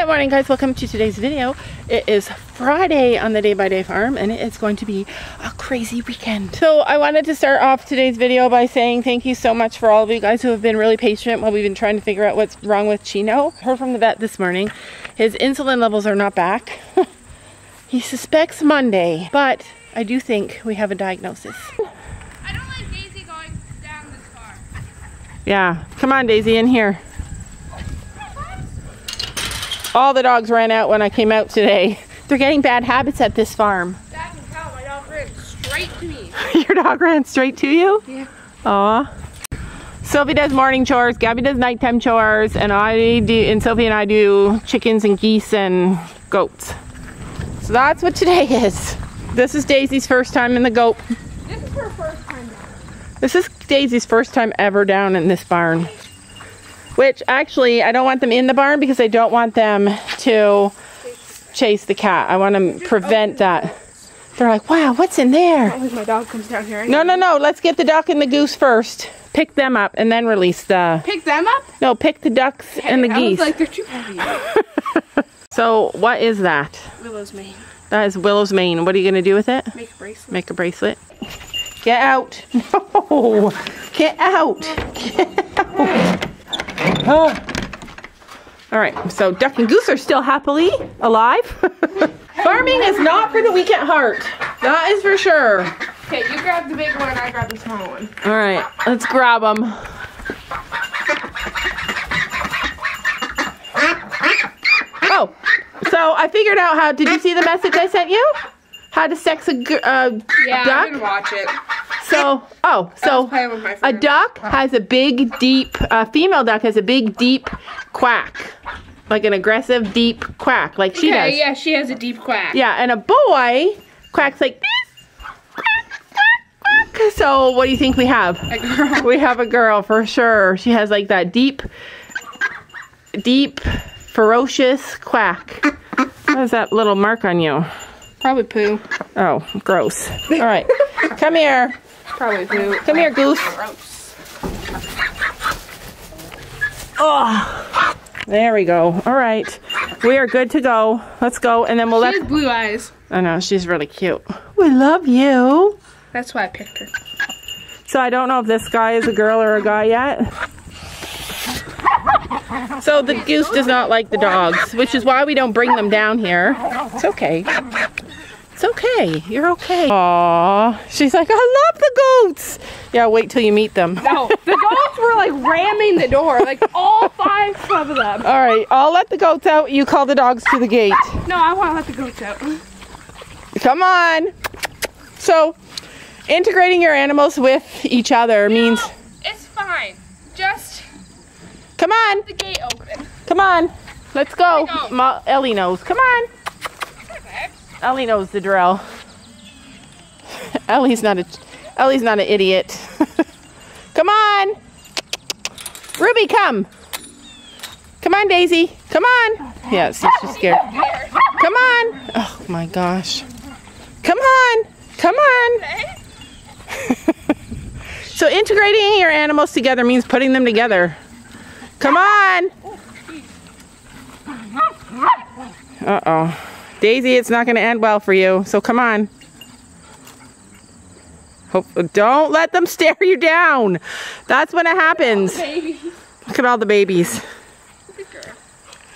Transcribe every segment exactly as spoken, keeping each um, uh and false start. Good morning, guys. Welcome to today's video. It is Friday on the Day by Day Farm, and it is going to be a crazy weekend. So I wanted to start off today's video by saying thank you so much for all of you guys who have been really patient while we've been trying to figure out what's wrong with Chino. Heard from the vet this morning. His insulin levels are not back. He suspects Monday, but I do think we have a diagnosis. I don't like Daisy going down this far. Yeah, come on, Daisy, in here. All the dogs ran out when I came out today. They're getting bad habits at this farm. That was how my dog ran straight to me. Your dog ran straight to you? Yeah. Aw. Sylvie does morning chores, Gabby does nighttime chores, and I do, and Sylvie and I do chickens and geese and goats. So that's what today is. This is Daisy's first time in the goat. This is her first time down. This is Daisy's first time ever down in this barn. Which actually, I don't want them in the barn because I don't want them to chase the cat. I want to prevent that. They're like, wow, what's in there? Probably my dog comes down here. No, no, no. Let's get the duck and the goose first. Pick them up and then release the... Pick them up? No, pick the ducks and the geese. I was like, they're too heavy. So what is that? Willow's mane. That is Willow's mane. What are you going to do with it? Make a bracelet. Make a bracelet. Get out. No. Get out. Get out. Oh. All right, so duck and goose are still happily alive. Farming is not for the weak at heart. That is for sure. Okay, you grab the big one and I grab the small one. All right, let's grab them. Oh, so I figured out how, did you see the message I sent you? How to sex a uh, yeah, duck? Yeah, I didn't watch it. So, oh, so a duck has a big, deep, a female duck has a big, deep quack. Like an aggressive, deep quack, like she does. Yeah, yeah, she has a deep quack. Yeah, and a boy quacks like this. Quack, quack, quack. So what do you think we have? A girl. We have a girl, for sure. She has like that deep, deep, ferocious quack. What is that little mark on you? Probably poo. Oh, gross. All right, come here. Probably do. Come here, goose. Gross. Oh, there we go. All right, we are good to go. Let's go, and then we'll let. She has blue eyes. I know, she's really cute. We love you. That's why I picked her. So I don't know if this guy is a girl or a guy yet. So the goose does not like the dogs, which is why we don't bring them down here. It's okay. It's okay. You're okay. Aww. She's like, I love the goats. Yeah, wait till you meet them. No, the goats were like ramming the door, like all five of them. All right, I'll let the goats out. You call the dogs to the gate. No, I want to let the goats out. Come on. So, integrating your animals with each other no, means... it's fine. Just... Come on. Let the gate open. Come on. Let's go. Go. Ma Ellie knows. Come on. Ellie knows the drill. Ellie's not a, Ellie's not an idiot. Come on, Ruby, come. Come on, Daisy. Come on. Yeah, she's just scared. Come on. Oh my gosh. Come on. Come on. So integrating your animals together means putting them together. Come on. Uh oh. Daisy, it's not going to end well for you, so come on. Hope, don't let them stare you down. That's when it happens. Look at all the babies. Look at her.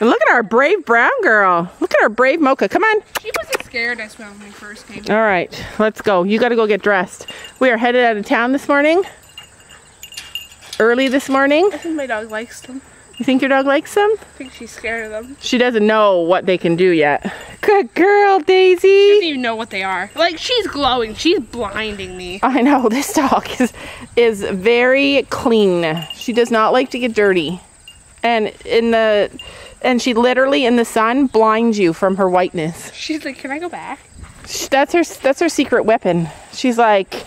And look at our brave brown girl. Look at our brave mocha. Come on. She wasn't scared as well when we first came. All right, let's go. You got to go get dressed. We are headed out of town this morning. Early this morning. I think my dog likes them. You think your dog likes them? I think she's scared of them. She doesn't know what they can do yet. Good girl, Daisy. She doesn't even know what they are. Like, she's glowing. She's blinding me. I know. This dog is, is very clean. She does not like to get dirty. And in the and she literally, in the sun, blinds you from her whiteness. She's like, can I go back? She, that's, her, that's her secret weapon. She's like,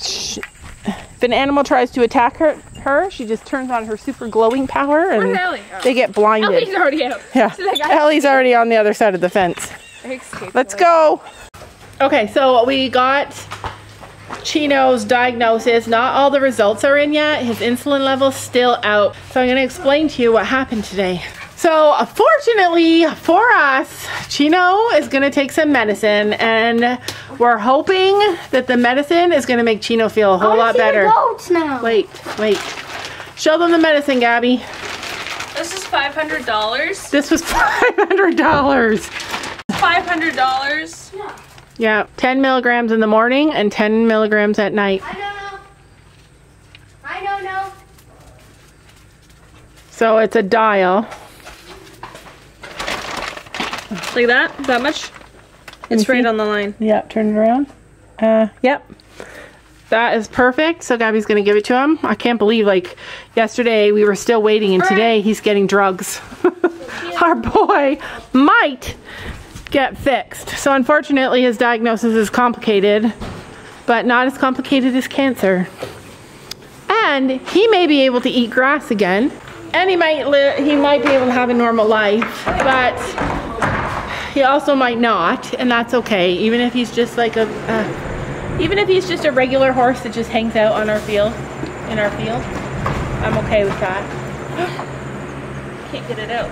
she, if an animal tries to attack her, her, she just turns on her super glowing power and oh. They get blinded. Ellie's already out. Yeah, like, Ellie's already on the other side of the fence. Let's go. Okay, so we got Chino's diagnosis. Not all the results are in yet. His insulin level's still out. So I'm going to explain to you what happened today. So fortunately for us, Chino is gonna take some medicine, and we're hoping that the medicine is gonna make Chino feel a whole lot better. I want to see the goats now. Wait, wait. Show them the medicine, Gabby. This is five hundred dollars. This was five hundred dollars. five hundred dollars? Yeah. Yeah, ten milligrams in the morning and ten milligrams at night. I don't know. I don't know. So it's a dial. Like that? That much? It's right on the line. Yeah, turn it around. Uh, yep. That is perfect. So Gabby's going to give it to him. I can't believe, like, yesterday we were still waiting, and today he's getting drugs. Our boy might get fixed. So unfortunately his diagnosis is complicated, but not as complicated as cancer. And he may be able to eat grass again, and he might live, he might be able to have a normal life, but he also might not, and that's okay. Even if he's just like a... a Even if he's just a regular horse that just hangs out on our field, in our field, I'm okay with that. Can't get it out.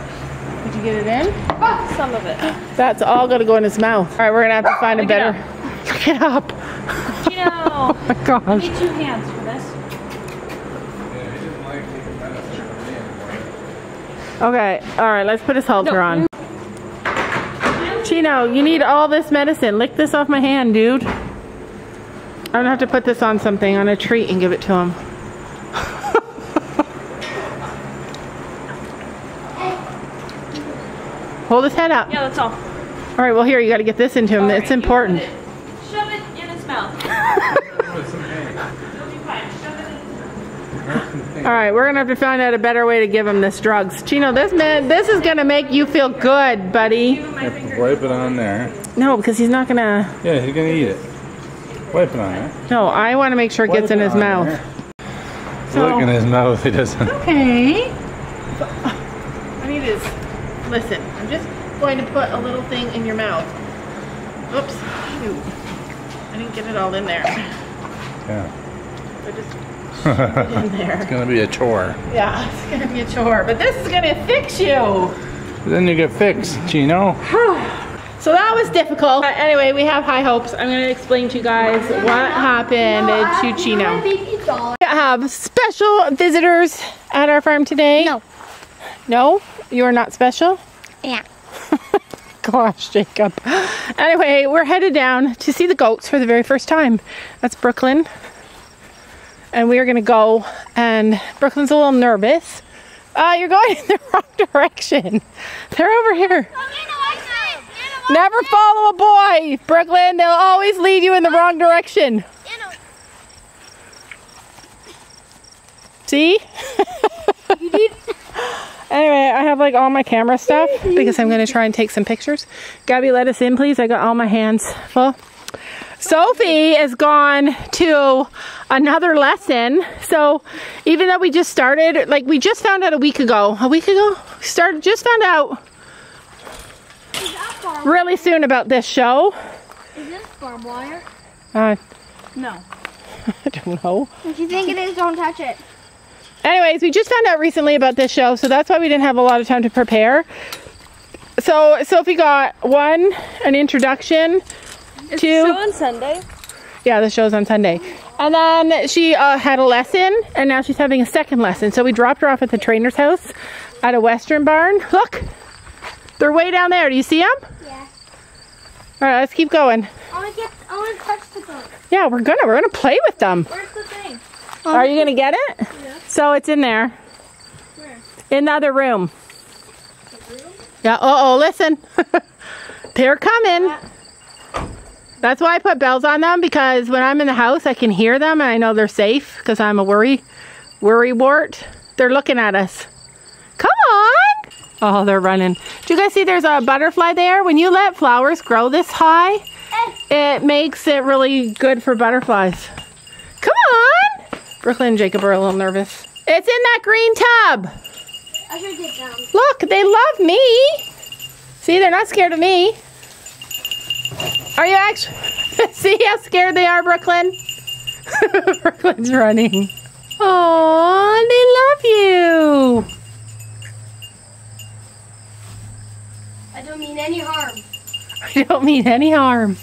Did you get it in? Oh, some of it. That's all gonna go in his mouth. All right, we're gonna have to find a better. Get up. Get up. Oh my gosh. I need two hands for this. Okay. All right. Let's put his halter no. on. Chino, you need all this medicine. Lick this off my hand, dude. I'm gonna have to put this on something, on a treat, and give it to him. Hold his head up. Yeah, that's all. All right, well here, you gotta get this into him. All it's right, important. It, shove it in his mouth. All right, we're gonna have to find out a better way to give him this drugs. Chino, this man, this is gonna make you feel good, buddy. Wipe it on there. No, because he's not gonna. Yeah, he's gonna eat it. Wipe it on there. No, I want to make sure it gets in his mouth. So, look in his mouth, he doesn't. Okay. I need his. Listen, I'm just going to put a little thing in your mouth. Oops. Shoot. I didn't get it all in there. Yeah. So just shoot it in there. It's going to be a chore. Yeah, it's going to be a chore. But this is going to fix you. Then you get fixed, Chino. So that was difficult. But anyway, we have high hopes. I'm gonna explain to you guys what happened no, to Chino. We have special visitors at our farm today. No. No? You are not special? Yeah. Gosh, Jacob. Anyway, we're headed down to see the goats for the very first time. That's Brooklyn. And we are gonna go, and Brooklyn's a little nervous. Uh, you're going in the wrong direction. They're over here. Never follow a boy, Brooklyn. They'll always lead you in the wrong direction. See? Anyway, I have like all my camera stuff because I'm going to try and take some pictures. Gabby, let us in, please. I got all my hands full. Sophie is gone to another lesson. So even though we just started, like we just found out a week ago. A week ago? Started, just found out. Really soon about this show. Is this farm wire? Uh, no. I don't know. If you think it is, don't touch it. Anyways, we just found out recently about this show, so that's why we didn't have a lot of time to prepare. So Sophie got one, an introduction. Is the show on Sunday? Yeah, the show's on Sunday. And then she uh, had a lesson, and now she's having a second lesson. So we dropped her off at the trainer's house at a western barn. Look. They're way down there. Do you see them? Yeah. All right, let's keep going. I want to get, I want to touch the goat. Yeah, we're gonna, we're gonna play with them. Where's the thing? Um, Are you gonna get it? Yeah. So it's in there. Where? In the other room. The room? Yeah. Uh oh, listen. They're coming. Yeah. That's why I put bells on them, because when I'm in the house, I can hear them and I know they're safe, because I'm a worry, worry wart. They're looking at us. Come on. Oh, they're running. Do you guys see there's a butterfly there? When you let flowers grow this high, it makes it really good for butterflies. Come on! Brooklyn and Jacob are a little nervous. It's in that green tub. I should get down. Look, they love me. See, they're not scared of me. Are you actually... See how scared they are, Brooklyn? Brooklyn's running. Aw, they love you. I don't mean any harm. I don't mean any harm.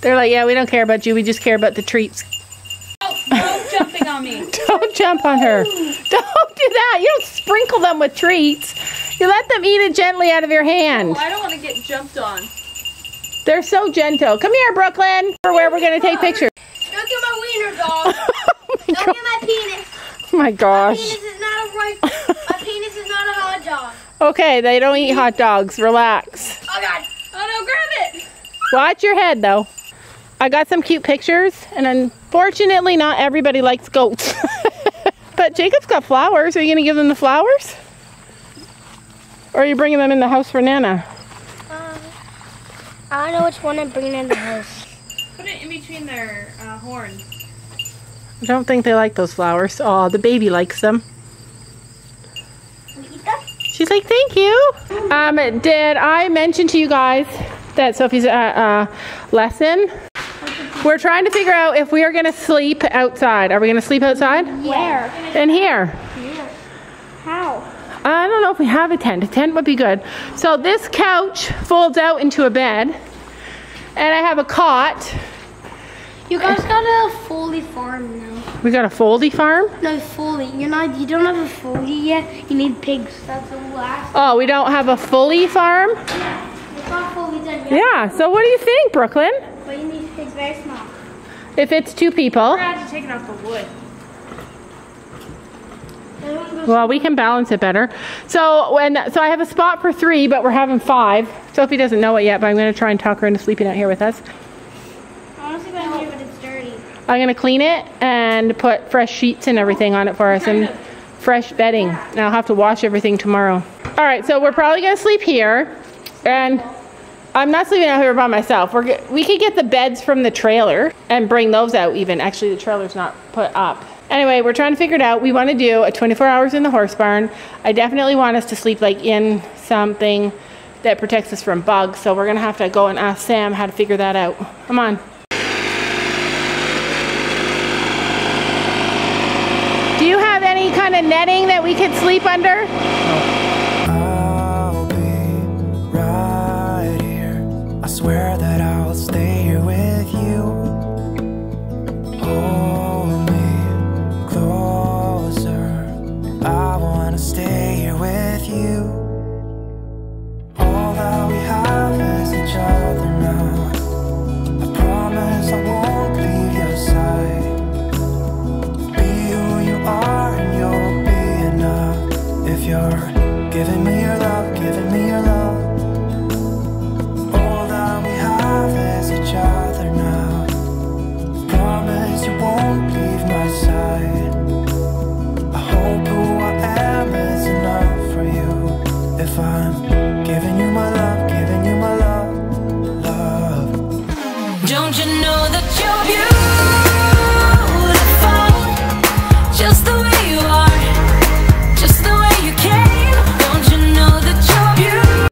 They're like, yeah, we don't care about you. We just care about the treats. Oh, don't jumping on me. Don't jump on her. Don't do that. You don't sprinkle them with treats. You let them eat it gently out of your hand. Oh, I don't want to get jumped on. They're so gentle. Come here, Brooklyn, for where we're going to take pictures. Don't get my wiener, dog. Oh my don't God. Get my penis. Oh my gosh. My penis is not a right. My penis is not a hot dog. Okay, they don't eat hot dogs. Relax. Oh, God. Oh, no, grab it. Watch your head, though. I got some cute pictures, and unfortunately, not everybody likes goats. But Jacob's got flowers. Are you going to give them the flowers? Or are you bringing them in the house for Nana? Um, I don't know which one I'm bringing in the house. Put it in between their uh, horns. I don't think they like those flowers. Aw, the baby likes them. She's like, thank you. Um, did I mention to you guys that Sophie's uh, uh, lesson? We're trying to figure out if we are going to sleep outside. Are we going to sleep outside? Where? In here. Yeah. How? I don't know if we have a tent. A tent would be good. So this couch folds out into a bed, and I have a cot. You guys got a Foley farm now. We got a Foley farm? No, Foley. You're not, you don't have a Foley yet. You need pigs. That's the last. Oh, we don't have a Foley farm? Yeah, it's not Foley done yet. Yeah, so what do you think, Brooklyn? But you need pigs very small. If it's two people. We're going to have to take it off the wood. Well, we can balance it better. So when so I have a spot for three, but we're having five. Sophie doesn't know it yet, but I'm going to try and talk her into sleeping out here with us. I'm going to clean it and put fresh sheets and everything on it for us and fresh bedding. And I'll have to wash everything tomorrow. All right, so we're probably going to sleep here. And I'm not sleeping out here by myself. We're, we could get the beds from the trailer and bring those out even. Actually, the trailer's not put up. Anyway, we're trying to figure it out. We want to do a twenty-four hours in the horse barn. I definitely want us to sleep like in something that protects us from bugs. So we're going to have to go and ask Sam how to figure that out. Come on. Netting that we could sleep under? I'll be right here. I swear that I'll stay here with you. Hold me closer. I wanna stay here with you. All that we have is each other now. I promise I won't leave your side. Be who you are and you'll if you're giving me your love, giving me your love. All that we have is each other now. Promise you won't leave my side. I hope who I am is enough for you. If I'm giving you my love, giving you my love, love. Don't you know that you're beautiful?